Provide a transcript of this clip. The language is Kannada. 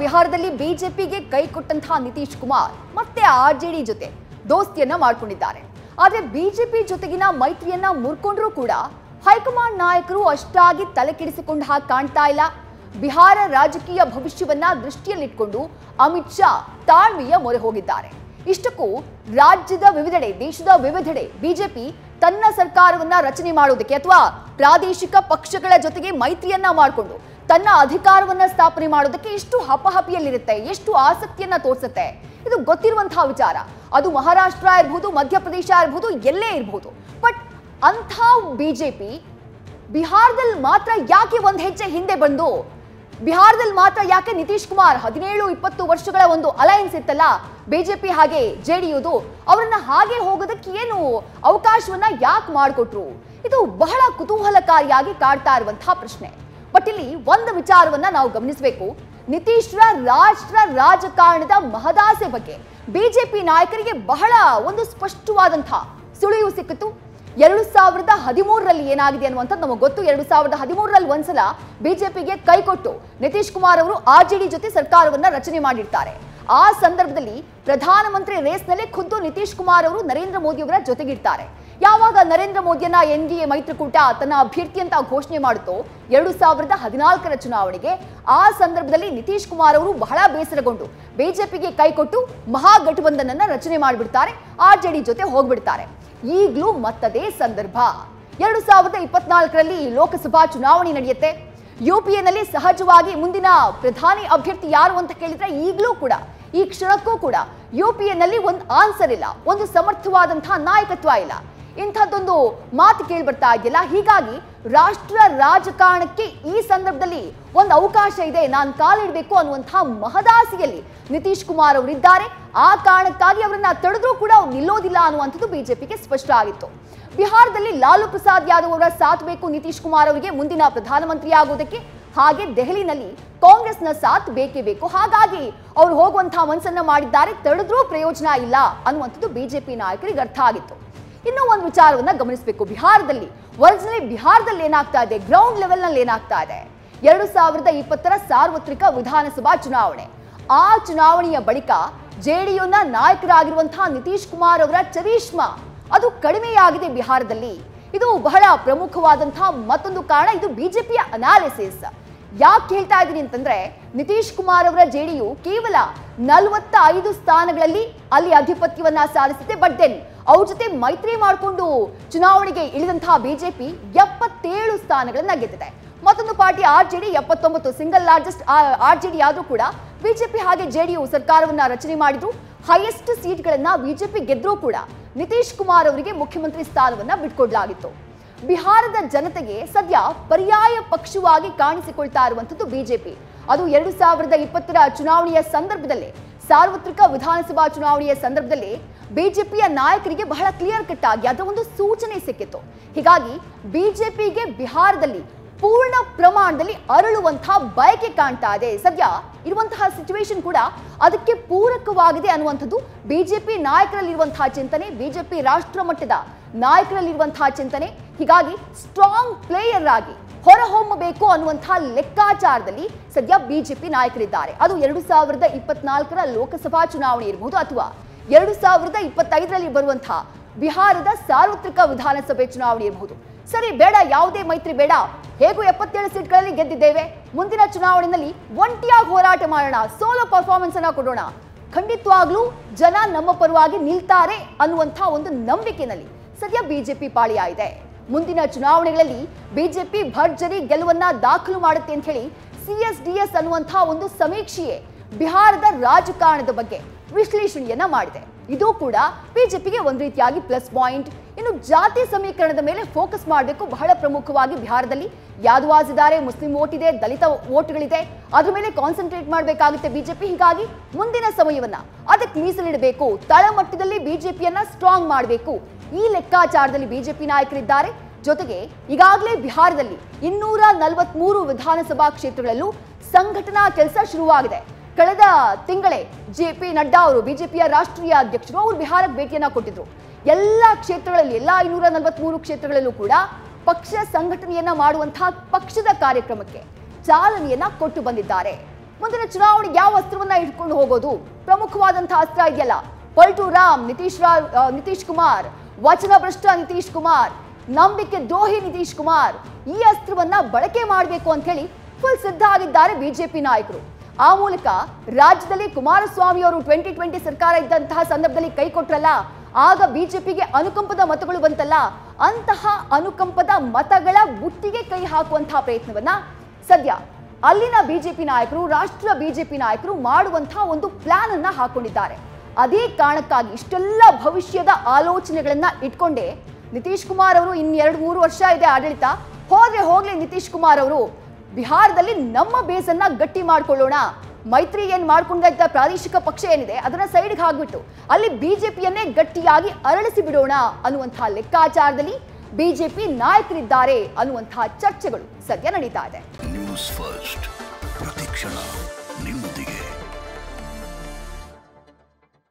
ಬಿಹಾರದಲ್ಲಿ ಬಿಜೆಪಿಗೆ ಕೈಕೊಟ್ಟಂತ ನಿತೀಶ್ ಕುಮಾರ್ ಮತ್ತೆ ಆರ್ಜೆಡಿ ಜೊತೆ ದೋಸ್ತಿಯನ್ನ ಮಾಡಿಕೊಂಡಿದ್ದಾರೆ. ಆದರೆ ಬಿಜೆಪಿ ಜೊತೆಗಿನ ಮೈತ್ರಿಯನ್ನ ಮುರ್ಕೊಂಡ್ರು ಕೂಡ ಹೈಕಮಾಂಡ್ ನಾಯಕರು ಅಷ್ಟಾಗಿ ತಲೆಕೆಡಿಸಿಕೊಂಡ ಹಾಗೆ ಕಾಣ್ತಾ ಇಲ್ಲ. ಬಿಹಾರ ರಾಜಕೀಯ ಭವಿಷ್ಯವನ್ನ ದೃಷ್ಟಿಯಲ್ಲಿಟ್ಟುಕೊಂಡು ಅಮಿತ್ ಶಾ ತಾಳ್ಮೆಯ ಮೊರೆ ಹೋಗಿದ್ದಾರೆ. ಇಷ್ಟಕ್ಕೂ ರಾಜ್ಯದ ವಿವಿಧೆಡೆ ದೇಶದ ವಿವಿಧೆಡೆ ಬಿಜೆಪಿ ತನ್ನ ಸರ್ಕಾರವನ್ನ ರಚನೆ ಮಾಡೋದಕ್ಕೆ ಅಥವಾ ಪ್ರಾದೇಶಿಕ ಪಕ್ಷಗಳ ಜೊತೆಗೆ ಮೈತ್ರಿಯನ್ನ ಮಾಡಿಕೊಂಡು ತನ್ನ ಅಧಿಕಾರವನ್ನ ಸ್ಥಾಪನೆ ಮಾಡೋದಕ್ಕೆ ಎಷ್ಟು ಹಪಹಪಿಯಲ್ಲಿರುತ್ತೆ, ಎಷ್ಟು ಆಸಕ್ತಿಯನ್ನ ತೋರಿಸುತ್ತೆ, ಇದು ಗೊತ್ತಿರುವಂತಹ ವಿಚಾರ. ಅದು ಮಹಾರಾಷ್ಟ್ರ ಇರಬಹುದು, ಮಧ್ಯಪ್ರದೇಶ ಇರಬಹುದು, ಎಲ್ಲೇ ಇರಬಹುದು. ಬಟ್ ಅಂಥ ಬಿಜೆಪಿ ಬಿಹಾರದಲ್ಲಿ ಮಾತ್ರ ಯಾಕೆ ಒಂದು ಹೆಜ್ಜೆ ಹಿಂದೆ ಬಂದು, ಬಿಹಾರದಲ್ಲಿ ಮಾತ್ರ ಯಾಕೆ ನಿತೀಶ್ ಕುಮಾರ್ 17-20 ವರ್ಷಗಳ ಒಂದು ಅಲಯನ್ಸ್ ಇತ್ತಲ್ಲ ಬಿಜೆಪಿ ಹಾಗೆ ಜೆಡಿಯುದು, ಅವರನ್ನ ಹಾಗೆ ಹೋಗೋದಕ್ಕೆ ಏನು ಅವಕಾಶವನ್ನ ಯಾಕೆ ಮಾಡಿಕೊಟ್ರು? ಇದು ಬಹಳ ಕುತೂಹಲಕಾರಿಯಾಗಿ ಕಾಡ್ತಾ ಇರುವಂತಹ ಪ್ರಶ್ನೆ. ಬಟ್ ಇಲ್ಲಿ ಒಂದು ವಿಚಾರವನ್ನ ನಾವು ಗಮನಿಸಬೇಕು, ನಿತೀಶ್ರ ರಾಷ್ಟ್ರ ರಾಜಕಾರಣದ ಮಹದಾಸೆ ಬಗ್ಗೆ ಬಿಜೆಪಿ ನಾಯಕರಿಗೆ ಬಹಳ ಒಂದು ಸ್ಪಷ್ಟವಾದಂತಹ ಸುಳಿವು ಸಿಕ್ಕಿತು 2013ರಲ್ಲಿ. ಏನಾಗಿದೆ ಅನ್ನುವಂಥದ್ದು ನಮಗೆ ಗೊತ್ತು. 2013ರಲ್ಲಿ ಒಂದ್ಸಲ ಬಿಜೆಪಿಗೆ ಕೈಕೊಟ್ಟು ನಿತೀಶ್ ಕುಮಾರ್ ಅವರು ಆರ್ಜೆಡಿ ಜೊತೆ ಸರ್ಕಾರವನ್ನ ರಚನೆ ಮಾಡಿರ್ತಾರೆ. ಆ ಸಂದರ್ಭದಲ್ಲಿ ಪ್ರಧಾನಮಂತ್ರಿ ರೇಸ್ನಲ್ಲಿ ಖುದ್ದು ನಿತೀಶ್ ಕುಮಾರ್ ಅವರು ನರೇಂದ್ರ ಮೋದಿಯವರ ಜೊತೆಗಿರ್ತಾರೆ. ಯಾವಾಗ ನರೇಂದ್ರ ಮೋದಿಯನ್ನ NDA ಮೈತ್ರಿಕೂಟ ತನ್ನ ಅಭ್ಯರ್ಥಿ ಅಂತ ಘೋಷಣೆ ಮಾಡುತ್ತೋ 2014ರ ಚುನಾವಣೆಗೆ, ಆ ಸಂದರ್ಭದಲ್ಲಿ ನಿತೀಶ್ ಕುಮಾರ್ ಅವರು ಬಹಳ ಬೇಸರಗೊಂಡು ಬಿಜೆಪಿಗೆ ಕೈಕೊಟ್ಟು ಮಹಾಗಠಬಂಧನನ್ನ ರಚನೆ ಮಾಡಿಬಿಡ್ತಾರೆ, ಆರ್ಜೆಡಿ ಜೊತೆ ಹೋಗ್ಬಿಡ್ತಾರೆ. ಈಗಲೂ ಮತ್ತದೇ ಸಂದರ್ಭ. 2024ರಲ್ಲಿ ಲೋಕಸಭಾ ಚುನಾವಣೆ ನಡೆಯುತ್ತೆ. UPನಲ್ಲಿ ಸಹಜವಾಗಿ ಮುಂದಿನ ಪ್ರಧಾನಿ ಅಭ್ಯರ್ಥಿ ಯಾರು ಅಂತ ಕೇಳಿದ್ರೆ ಈಗಲೂ ಕೂಡ ಈ ಕ್ಷಣಕ್ಕೂ ಕೂಡ UPನಲ್ಲಿ ಒಂದು ಆನ್ಸರ್ ಇಲ್ಲ, ಒಂದು ಸಮರ್ಥವಾದಂತಹ ನಾಯಕತ್ವ ಇಲ್ಲ. ಇಂಥದ್ದೊಂದು ಮಾತು ಕೇಳಿ ಬರ್ತಾ ಇದೆಯಲ್ಲ. ಹೀಗಾಗಿ ರಾಷ್ಟ್ರ ರಾಜಕಾರಣಕ್ಕೆ ಈ ಸಂದರ್ಭದಲ್ಲಿ ಒಂದು ಅವಕಾಶ ಇದೆ, ನಾನು ಕಾಲಿಡಬೇಕು ಅನ್ನುವಂತಹ ಮಹದಾಸೆಯಲ್ಲಿ ನಿತೀಶ್ ಕುಮಾರ್ ಅವರಿದ್ದಾರೆ. ಆ ಕಾರಣಕ್ಕಾಗಿ ಅವರನ್ನ ತಡೆದ್ರೂ ಕೂಡ ಅವ್ರು ನಿಲ್ಲೋದಿಲ್ಲ ಅನ್ನುವಂಥದ್ದು ಬಿಜೆಪಿಗೆ ಸ್ಪಷ್ಟ ಆಗಿತ್ತು. ಬಿಹಾರದಲ್ಲಿ ಲಾಲು ಪ್ರಸಾದ್ ಯಾದವ್ ಅವರ ಸಾಥ್ ಬೇಕು ನಿತೀಶ್ ಕುಮಾರ್ ಅವರಿಗೆ ಮುಂದಿನ ಪ್ರಧಾನಮಂತ್ರಿ ಆಗೋದಕ್ಕೆ, ಹಾಗೆ ದೆಹಲಿನಲ್ಲಿ ಕಾಂಗ್ರೆಸ್ನ ಸಾಥ್ ಬೇಕೇ ಬೇಕು. ಹಾಗಾಗಿ ಅವ್ರು ಹೋಗುವಂತಹ ಮನಸ್ಸನ್ನ ಮಾಡಿದ್ದಾರೆ, ತಡೆದ್ರೂ ಪ್ರಯೋಜನ ಇಲ್ಲ ಅನ್ನುವಂಥದ್ದು ಬಿಜೆಪಿ ನಾಯಕರಿಗೆ ಅರ್ಥ ಆಗಿತ್ತು. ಇನ್ನೂ ಒಂದು ವಿಚಾರವನ್ನ ಗಮನಿಸಬೇಕು. ಬಿಹಾರದಲ್ಲಿ ಒರಿಜಿನಲಿ ಬಿಹಾರದಲ್ಲಿ ಏನಾಗ್ತಾ ಇದೆ, ಗ್ರೌಂಡ್ ಲೆವೆಲ್ ನಲ್ಲಿ ಏನಾಗ್ತಾ ಇದೆ, 2020ರ ಸಾರ್ವತ್ರಿಕ ವಿಧಾನಸಭಾ ಚುನಾವಣೆ. ಆ ಚುನಾವಣೆಯ ಬಳಿಕ JDUನ ನಾಯಕರಾಗಿರುವಂತಹ ನಿತೀಶ್ ಕುಮಾರ್ ಅವರ ಚರಿಷ್ಮಾ ಅದು ಕಡಿಮೆಯಾಗಿದೆ ಬಿಹಾರದಲ್ಲಿ. ಇದು ಬಹಳ ಪ್ರಮುಖವಾದಂತಹ ಮತ್ತೊಂದು ಕಾರಣ. ಇದು ಬಿಜೆಪಿಯ ಅನಾಲಿಸಿಸ್. ಯಾಕೆ ಹೇಳ್ತಾ ಇದ್ದೀನಿ ಅಂತಂದ್ರೆ, ನಿತೀಶ್ ಕುಮಾರ್ ಅವರ JDU ಕೇವಲ 45 ಸ್ಥಾನಗಳಲ್ಲಿ ಅಲ್ಲಿ ಅಧಿಪತ್ಯವನ್ನ ಸಾಧಿಸಿದೆ. ಬಟ್ ದೆನ್ ಅವ್ರ ಜೊತೆ ಮೈತ್ರಿ ಮಾಡಿಕೊಂಡು ಚುನಾವಣೆಗೆ ಇಳಿದಂತಹ ಬಿಜೆಪಿ 77 ಸ್ಥಾನಗಳನ್ನ ಗೆದ್ದಿದೆ. ಮತ್ತೊಂದು party RJD 79, single largest RJD ಆದ್ರೂ ಕೂಡ ಬಿಜೆಪಿ ಹಾಗೆ JDU ಸರ್ಕಾರವನ್ನ ರಚನೆ ಮಾಡಿದ್ರು. ಹೈಯೆಸ್ಟ್ ಸೀಟ್ಗಳನ್ನ ಬಿಜೆಪಿ ಗೆದ್ರೂ ಕೂಡ ನಿತೀಶ್ ಕುಮಾರ್ ಅವರಿಗೆ ಮುಖ್ಯಮಂತ್ರಿ ಸ್ಥಾನವನ್ನ ಬಿಟ್ಕೊಡ್ಲಾಗಿತ್ತು. ಬಿಹಾರದ ಜನತೆಗೆ ಸದ್ಯ ಪರ್ಯಾಯ ಪಕ್ಷವಾಗಿ ಕಾಣಿಸಿಕೊಳ್ತಾ ಇರುವಂಥದ್ದು ಬಿಜೆಪಿ. ಅದು 2020ರ ಚುನಾವಣೆಯ ಸಂದರ್ಭದಲ್ಲಿ, ಸಾರ್ವತ್ರಿಕ ವಿಧಾನಸಭಾ ಚುನಾವಣೆಯ ಸಂದರ್ಭದಲ್ಲಿ ಬಿಜೆಪಿಯ ನಾಯಕರಿಗೆ ಬಹಳ ಕ್ಲಿಯರ್ ಕಟ್ ಆಗಿ ಅದರ ಒಂದು ಸೂಚನೆ ಸಿಕ್ಕಿತ್ತು. ಹೀಗಾಗಿ ಬಿಜೆಪಿಗೆ ಬಿಹಾರದಲ್ಲಿ ಪೂರ್ಣ ಪ್ರಮಾಣದಲ್ಲಿ ಅರಳುವಂತಹ ಬಯಕೆ ಕಾಣ್ತಾ ಇದೆ. ಸದ್ಯ ಇರುವಂತಹ ಸಿಚುವೇಶನ್ ಕೂಡ ಅದಕ್ಕೆ ಪೂರಕವಾಗಿದೆ ಅನ್ನುವಂಥದ್ದು ಬಿಜೆಪಿ ನಾಯಕರಲ್ಲಿರುವಂತಹ ಚಿಂತನೆ, ಬಿಜೆಪಿ ರಾಷ್ಟ್ರ ಮಟ್ಟದ ನಾಯಕರಲ್ಲಿರುವಂತಹ ಚಿಂತನೆ. ಹೀಗಾಗಿ ಸ್ಟ್ರಾಂಗ್ ಪ್ಲೇಯರ್ ಆಗಿ ಹೊರಹೊಮ್ಮಬೇಕು ಅನ್ನುವಂತಹ ಲೆಕ್ಕಾಚಾರದಲ್ಲಿ ಸದ್ಯ ಬಿಜೆಪಿ ನಾಯಕರಿದ್ದಾರೆ. ಅದು 2024ರ ಲೋಕಸಭಾ ಚುನಾವಣೆ ಇರಬಹುದು ಅಥವಾ 2025ರಲ್ಲಿ ಬರುವಂತಹ ಬಿಹಾರದ ಸಾರ್ವತ್ರಿಕ ವಿಧಾನಸಭೆ ಚುನಾವಣೆ ಇರಬಹುದು. ಸರಿ, ಬೇಡ, ಯಾವುದೇ ಮೈತ್ರಿ ಬೇಡ, ಹೇಗೂ 77 ಸೀಟ್ಗಳಲ್ಲಿ ಗೆದ್ದಿದ್ದೇವೆ, ಮುಂದಿನ ಚುನಾವಣೆಯಲ್ಲಿ ಒಂಟಿಯಾಗಿ ಹೋರಾಟ ಮಾಡೋಣ, ಸೋಲೋ ಪರ್ಫಾರ್ಮೆನ್ಸ್ ಅನ್ನ ಕೊಡೋಣ, ಖಂಡಿತವಾಗ್ಲೂ ಜನ ನಮ್ಮ ಪರವಾಗಿ ನಿಲ್ತಾರೆ ಅನ್ನುವಂತಹ ಒಂದು ನಂಬಿಕೆನಲ್ಲಿ ಸದ್ಯ ಬಿಜೆಪಿ ಪಾಳಿಯಾಗಿದೆ. ಮುಂದಿನ ಚುನಾವಣೆಗಳಲ್ಲಿ ಬಿಜೆಪಿ ಭರ್ಜರಿ ಗೆಲುವನ್ನ ದಾಖಲು ಮಾಡುತ್ತೆ ಅಂತ ಹೇಳಿ CSDS ಅನ್ನುವಂತಹ ಒಂದು ಸಮೀಕ್ಷೆಯೇ ಬಿಹಾರದ ರಾಜಕಾರಣದ ಬಗ್ಗೆ ವಿಶ್ಲೇಷಣೆಯನ್ನ ಮಾಡಿದೆ. ಇದು ಕೂಡ ಬಿಜೆಪಿಗೆ ಒಂದು ರೀತಿಯಾಗಿ ಪ್ಲಸ್ ಪಾಯಿಂಟ್. ಇನ್ನು ಜಾತಿ ಸಮೀಕರಣದ ಮೇಲೆ ಫೋಕಸ್ ಮಾಡಬೇಕು ಬಹಳ ಪ್ರಮುಖವಾಗಿ. ಬಿಹಾರದಲ್ಲಿ ಯಾದವಾಸ್ ಇದ್ದಾರೆ, ಮುಸ್ಲಿಂ ವೋಟ್ ಇದೆ, ದಲಿತ ವೋಟ್ಗಳಿದೆ, ಅದ್ರ ಮೇಲೆ ಕಾನ್ಸಂಟ್ರೇಟ್ ಮಾಡಬೇಕಾಗುತ್ತೆ ಬಿಜೆಪಿ. ಹೀಗಾಗಿ ಮುಂದಿನ ಸಮಯವನ್ನ ಅದಕ್ಕೆ ಮೀಸಲಿಡಬೇಕು, ತಳಮಟ್ಟದಲ್ಲಿ ಬಿಜೆಪಿಯನ್ನ ಸ್ಟ್ರಾಂಗ್ ಮಾಡಬೇಕು, ಈ ಲೆಕ್ಕಾಚಾರದಲ್ಲಿ ಬಿಜೆಪಿ ನಾಯಕರಿದ್ದಾರೆ. ಜೊತೆಗೆ ಈಗಾಗಲೇ ಬಿಹಾರದಲ್ಲಿ 243 ವಿಧಾನಸಭಾ ಕ್ಷೇತ್ರಗಳಲ್ಲೂ ಸಂಘಟನಾ ಕೆಲಸ ಶುರುವಾಗಿದೆ. ಕಳೆದ ತಿಂಗಳೇ JP ನಡ್ಡಾ ಅವರು, ಬಿಜೆಪಿಯ ರಾಷ್ಟ್ರೀಯ ಅಧ್ಯಕ್ಷರು, ಅವರು ಬಿಹಾರಕ್ಕೆ ಭೇಟಿಯನ್ನ ಕೊಟ್ಟಿದ್ರು. ಎಲ್ಲ ಕ್ಷೇತ್ರಗಳಲ್ಲಿ, ಎಲ್ಲ 543 ಕ್ಷೇತ್ರಗಳಲ್ಲೂ ಕೂಡ ಪಕ್ಷ ಸಂಘಟನೆಯನ್ನ ಮಾಡುವಂತಹ ಪಕ್ಷದ ಕಾರ್ಯಕ್ರಮಕ್ಕೆ ಚಾಲನೆಯನ್ನ ಕೊಟ್ಟು ಬಂದಿದ್ದಾರೆ. ಮುಂದಿನ ಚುನಾವಣೆ ಯಾವ ಅಸ್ತ್ರವನ್ನ ಇಟ್ಕೊಂಡು ಹೋಗೋದು ಪ್ರಮುಖವಾದಂತ ಅಸ್ತ್ರ ಇದೆಯಲ್ಲ ಪಲ್ಟು ರಾಮ್ ನಿತೀಶ್ ಕುಮಾರ್ ವಚನ ಭ್ರಷ್ಟ ನಿತೀಶ್ ಕುಮಾರ್ ನಂಬಿಕೆ ದ್ರೋಹಿ ನಿತೀಶ್ ಕುಮಾರ್ ಈ ಅಸ್ತ್ರವನ್ನ ಬಳಕೆ ಮಾಡಬೇಕು ಅಂತ ಹೇಳಿ ಫುಲ್ ಸಿದ್ಧ ಆಗಿದ್ದಾರೆ ಬಿಜೆಪಿ ನಾಯಕರು ಆ ಮೂಲಕ ರಾಜ್ಯದಲ್ಲಿ ಕುಮಾರಸ್ವಾಮಿ ಅವರು 2020 ಸರ್ಕಾರ ಇದ್ದಂತ ಸಂದರ್ಭದಲ್ಲಿ ಕೈ ಕೊಟ್ಟರಲ್ಲ ಆಗ ಬಿಜೆಪಿಗೆ ಅನುಕಂಪದ ಮತಗಳು ಬಂತಲ್ಲ ಅಂತಹ ಅನುಕಂಪದ ಮತಗಳ ಬುಟ್ಟಿಗೆ ಕೈ ಹಾಕುವಂತ ಪ್ರಯತ್ನವನ್ನ ಸದ್ಯ ಅಲ್ಲಿನ ಬಿಜೆಪಿ ನಾಯಕರು ರಾಷ್ಟ್ರ ಬಿಜೆಪಿ ನಾಯಕರು ಮಾಡುವಂತ ಒಂದು ಪ್ಲಾನ್ ಅನ್ನು ಹಾಕೊಂಡಿದ್ದಾರೆ ಅದೇ ಕಾರಣಕ್ಕಾಗಿ ಇಷ್ಟೆಲ್ಲ ಭವಿಷ್ಯದ ಆಲೋಚನೆಗಳನ್ನ ಇಟ್ಕೊಂಡೆ ನಿತೀಶ್ ಕುಮಾರ್ ಅವರು ಇನ್ನು 2-3 ವರ್ಷ ಇದೆ ಆಡಳಿತ ಹೋದ್ರೆ ಹೋಗ್ಲಿ ನಿತೀಶ್ ಕುಮಾರ್ ಅವರು ಬಿಹಾರದಲ್ಲಿ ನಮ್ಮ ಬೇಸ್ ಅನ್ನ ಗಟ್ಟಿ ಮಾಡ್ಕೊಳ್ಳೋಣ ಮೈತ್ರಿ ಏನು ಮಾಡ್ಕೊಂಡಿದ್ದ ಪ್ರಾದೇಶಿಕ ಪಕ್ಷ ಏನಿದೆ ಅದನ್ನ ಸೈಡ್ಗೆ ಹಾಕ್ಬಿಟ್ಟು ಅಲ್ಲಿ ಬಿಜೆಪಿಯನ್ನೇ ಗಟ್ಟಿಯಾಗಿ ಅರಳಿಸಿ ಬಿಡೋಣ ಅನ್ನುವಂತಹ ಲೆಕ್ಕಾಚಾರದಲ್ಲಿ ಬಿಜೆಪಿ ನಾಯಕರಿದ್ದಾರೆ ಅನ್ನುವಂತಹ ಚರ್ಚೆಗಳು ಸದ್ಯ ನಡೀತಾ ಇದೆ।